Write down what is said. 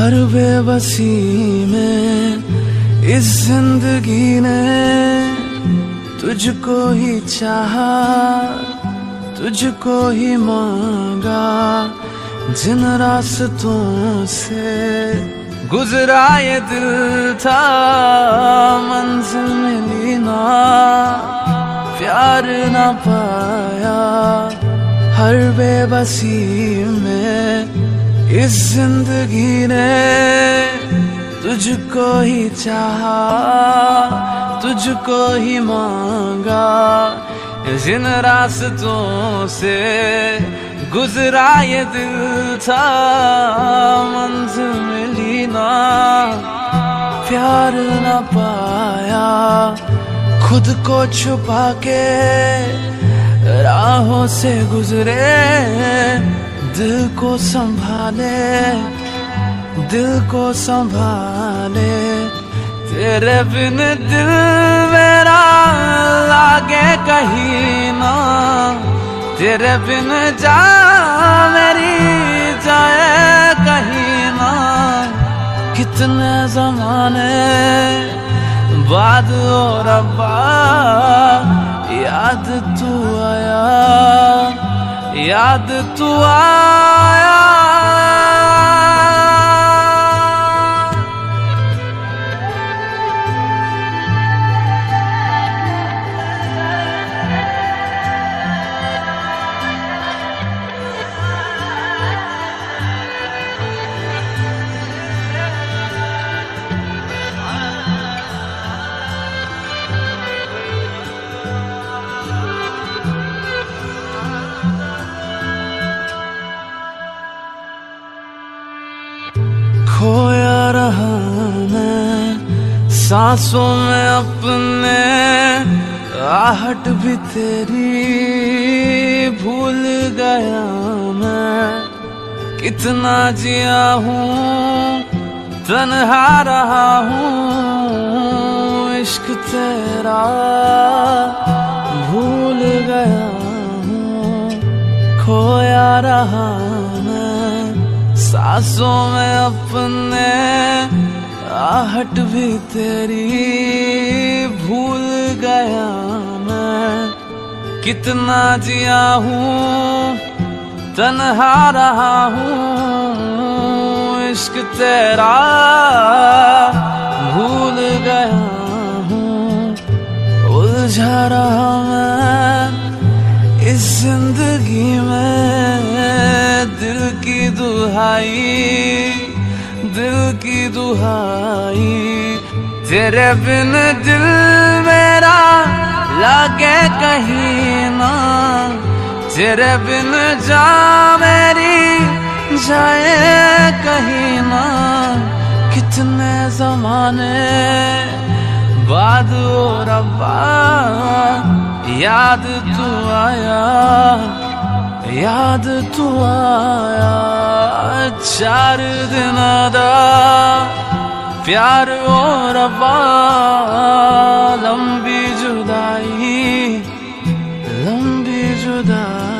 हर बेबसी में इस जिंदगी ने तुझको ही चाहा, तुझको ही मांगा। जिन रास्तों से गुजरा ये दिल था, मंजिल मिली ना, प्यार ना पाया। हर बेबसी में इस जिंदगी ने तुझको ही चाहा, तुझको ही मांगा। जिन रास्तों से गुजरा ये दिल था, मंजिल मिली ना, प्यार ना पाया। खुद को छुपा के राहों से गुजरे, दिल को संभाले, दिल को संभाले। तेरे बिन दिल मेरा लागे कहीं ना, तेरे बिन जा मेरी जाए कहीं ना। कितने जमाने बाद ओ रब्बा याद तू आया, याद तू आया। खोया रहा मैं सांसों में अपने, आहट भी तेरी भूल गया मैं। कितना जिया हूँ, तन्हा रहा हूँ, इश्क तेरा भूल गया हूँ। खोया रहा सांसों में अपने, आहट भी तेरी भूल गया मैं। कितना जिया हूँ, तन्हा रहा हूँ, इश्क तेरा भूल गया हूँ। उलझा रहा मैं इस जिंदगी में, दिल की दुहाई, दिल की दुहाई। तेरे बिन दिल मेरा लागे कहीं ना, तेरे बिन जा मेरी जाए कहीं ना। कितने जमाने बाद ओ रब्बा याद तू आया, याद तू आया। चार दिन दा प्यार ओ रब्बा, लंबी जुदाई, लंबी जुदाई।